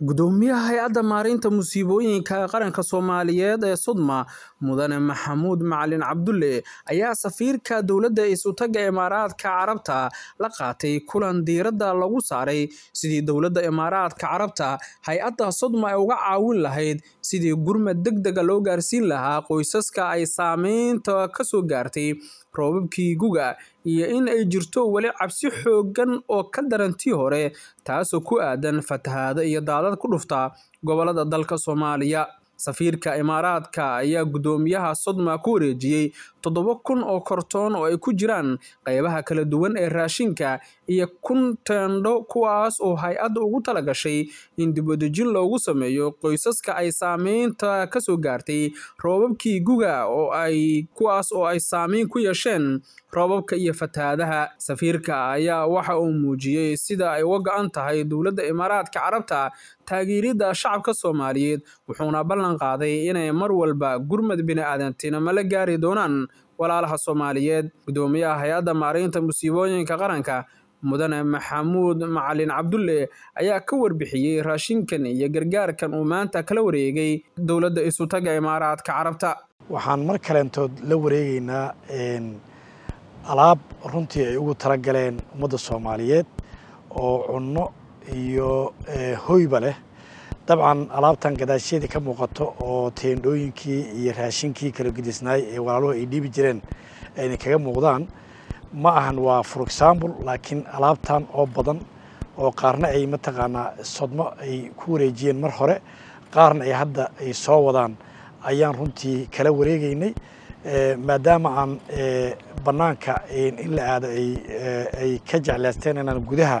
gudoomiyaha hay-adda maareynta musiibooyinka ee qaranka Soomaaliyeed ee Sodma mudane Maxamuud Macalin Cabdulle ayaa safiirka dawladda isutaga imaaraadka Carabta la qaatay kulan diiradda lagu saaray sidii dawladda imaaraadka Carabta hay-adda Sodma ay uga caawin lahayd sidii gurmad degdeg loo gaarsiin lahaa qoysaska ay saameynta ka soo gaartay roobabkii guga iyo in ay jirto wali cabsi xoogan oo ka darantii hore taasoo ku aadan fatahaada iyo daadad ku dhufta gobolada dalka Soomaaliya. safiirka imaaraadka ayaa gudoomiyaha Sodma ku wareejiyay 7,000 oo kartoon oo ay ku jiraan qaybaha kala duwan ee raashinka iyo 1,000 tando kuwaas oo hay'ad ugu tala gashay in dib u dhijin loogu sameeyo qoysaska ay saameynta ka soo gaartay roobabkii guga oo ay kuwaas oo ay saameyn ku yeesheen roobabka iyo fatahaadaha. safiirka ayaa waxa uu muujiyay sida ay uga go'an tahay dawladda imaaraadka Carabta taageerida shacabka Soomaaliyeed wuxuuna ballan qaaday inay mar walba gurmad bini'aadantinimo la gaari doonaan walaalaha Soomaaliyeed. gudoomiyaha hay-adda maareynta musiibooyinka qaranka mudane Maxamuud Macalin Cabdulle ayaa ka warbixiyay raashinkan iyo gargaarkan uu maanta kala wareegay dawladda isutaga imaaraadka Carabta. waxaan mar kaleentood la wareegaynaa alaab runtii ay ugu taragaleen ummadda Soomaaliyeed oo cunno iyo hoyba leh. طبعا alaabtan gadaasheeda ka muuqato oo teendooyinkii iyo raashinkii kala gudisnay ee walaaluhu ay dhibi jireen ay kaga muuqdaan ma ahan waa for example laakiin alaabtan oo badan oo qaarna ay ma taqaana Sodma ay ku wareejiyeen mar hore qaarna ay hadda ay soo wadaan ayaan runtii kala wareegaynay maadaama aan banaanka in la aado ay ka jeclaysteen inaan gudaha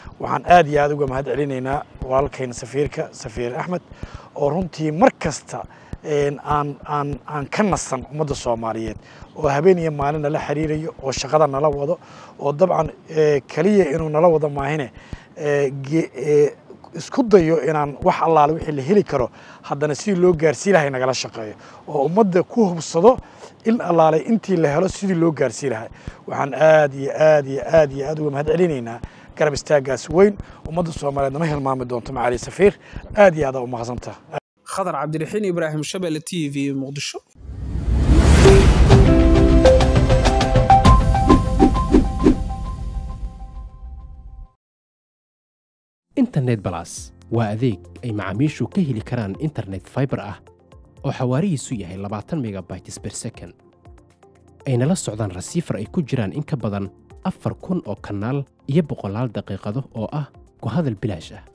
وحن آدي أوجا مهد علينا والكين سفيرك سفير أحمد ورنتي مركزته أن كنصن مدة الصوماليات وهبيني معنا لا حريري والشغلة نلاوضه وطبعا كلية إنه نلاوضه ما هنا اسكوديو إن وح الله الوحي اللي هلكره هذا نسير لو جارسيله هنا على الشقية ومدة كوه بالصدق إلا الله على أنتي اللي هرسير لو جارسيله وحن آدي ومهدلينينا كربستاجاس وين ومدة الصوماليات ما هي المعمدون تم علي سفير آدي هذا ومخزنته خضر عبد الرحيم إبراهيم شبل تي في مقدشو. إنترنت بلاس وأذيك أي معاميشو كهلي كران إنترنت فايبر أو حواري سوية 24 ميجا بايتس بير سكن أين لا السعودان رسيفر أي كجران إنك بدن أفر كون أو كنال يبقى لال دقيقة أو كهذا البلاجة.